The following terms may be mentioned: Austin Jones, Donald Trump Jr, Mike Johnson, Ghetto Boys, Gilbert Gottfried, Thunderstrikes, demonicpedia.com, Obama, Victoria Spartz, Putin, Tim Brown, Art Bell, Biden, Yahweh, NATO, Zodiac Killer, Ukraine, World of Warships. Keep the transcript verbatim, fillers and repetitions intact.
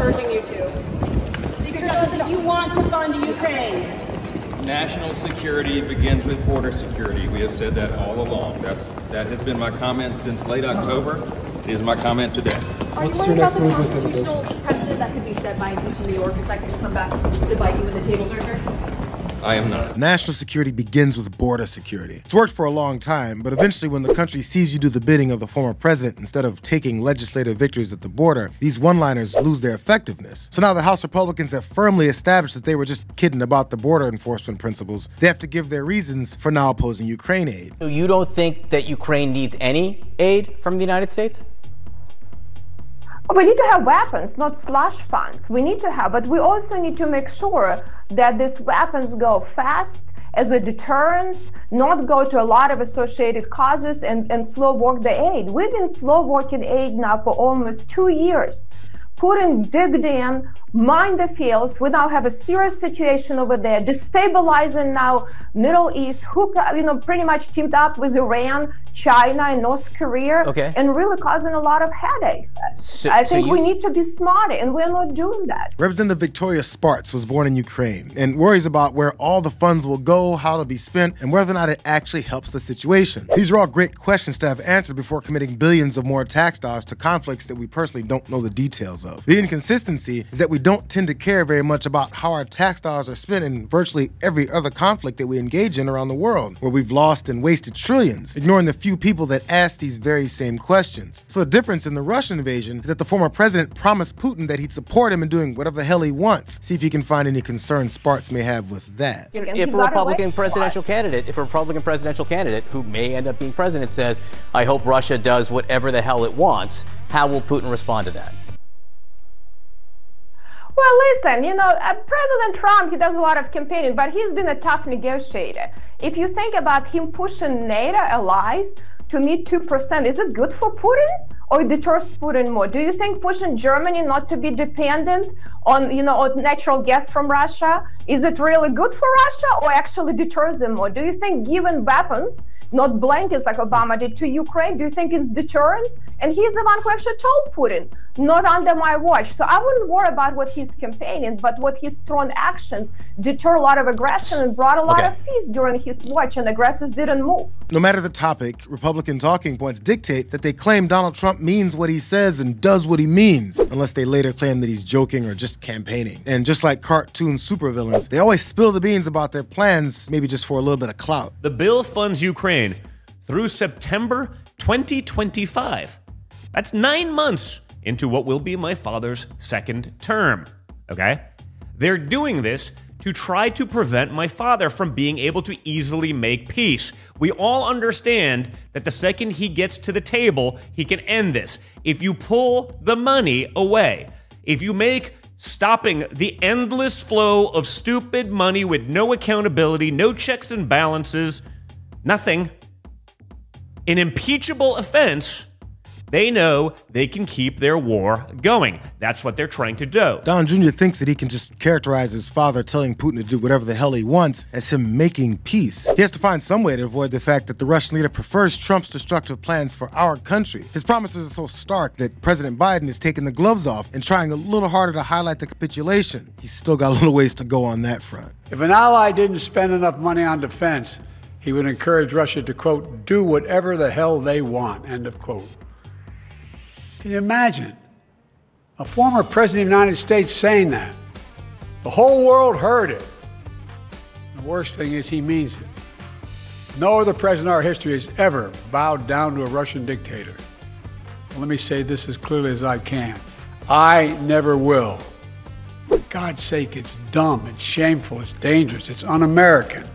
urging you to. Speaker Johnson, you want to fund Ukraine. National security begins with border security. We have said that all along. That's, that has been my comment since late October. It is my comment today. Are you worried about the constitutional precedent that could be set by impeaching New York? Is that going to come back to bite you when the tables are turned? I am not. National security begins with border security. It's worked for a long time, but eventually when the country sees you do the bidding of the former president instead of taking legislative victories at the border, these one-liners lose their effectiveness. So now the House Republicans have firmly established that they were just kidding about the border enforcement principles. They have to give their reasons for now opposing Ukraine aid. So you don't think that Ukraine needs any aid from the United States? We need to have weapons, not slush funds. We need to have, but we also need to make sure that these weapons go fast as a deterrence, not go to a lot of associated causes and, and slow walk the aid. We've been slow walking aid now for almost two years. Putin digged in, mined the fields. We now have a serious situation over there, destabilizing now Middle East, who you know pretty much teamed up with Iran, China, and North Korea, okay. and really causing a lot of headaches. So, I think so you... we need to be smarter, and we're not doing that. Representative Victoria Spartz was born in Ukraine and worries about where all the funds will go, how it'll be spent, and whether or not it actually helps the situation. These are all great questions to have answered before committing billions of more tax dollars to conflicts that we personally don't know the details of. The inconsistency is that we don't tend to care very much about how our tax dollars are spent in virtually every other conflict that we engage in around the world, where we've lost and wasted trillions, ignoring the few people that ask these very same questions. So the difference in the Russian invasion is that the former president promised Putin that he'd support him in doing whatever the hell he wants. See if you can find any concern Spartz may have with that. If a Republican presidential candidate, if a Republican presidential candidate who may end up being president says, I hope Russia does whatever the hell it wants, how will Putin respond to that? Well, listen, you know, uh, President Trump, he does a lot of campaigning, but he's been a tough negotiator. If you think about him pushing NATO allies to meet two percent, is it good for Putin or deters Putin more? Do you think pushing Germany not to be dependent on, you know, on natural gas from Russia, is it really good for Russia or actually deters them more? Do you think giving weapons, not blankets like Obama did to Ukraine, do you think it's deterrence? And he's the one who actually told Putin, not under my watch. So I wouldn't worry about what he's campaigning, but what his strong actions deter a lot of aggression and brought a lot okay. of peace during his watch, and aggressors didn't move. No matter the topic, Republican talking points dictate that they claim Donald Trump means what he says and does what he means, unless they later claim that he's joking or just campaigning. And just like cartoon supervillains, they always spill the beans about their plans, maybe just for a little bit of clout. The bill funds Ukraine through September twenty twenty-five. That's nine months into what will be my father's second term, okay? They're doing this to try to prevent my father from being able to easily make peace. We all understand that the second he gets to the table, he can end this. If you pull the money away, if you make stopping the endless flow of stupid money with no accountability, no checks and balances, nothing, an impeachable offense, they know they can keep their war going. That's what they're trying to do. Don Junior thinks that he can just characterize his father telling Putin to do whatever the hell he wants as him making peace. He has to find some way to avoid the fact that the Russian leader prefers Trump's destructive plans for our country. His promises are so stark that President Biden is taking the gloves off and trying a little harder to highlight the capitulation. He's still got a little ways to go on that front. If an ally didn't spend enough money on defense, he would encourage Russia to, quote, do whatever the hell they want, end of quote. Can you imagine a former president of the United States saying that? The whole world heard it. The worst thing is he means it. No other president in our history has ever bowed down to a Russian dictator. Well, let me say this as clearly as I can. I never will. For God's sake, it's dumb, it's shameful, it's dangerous, it's un-American.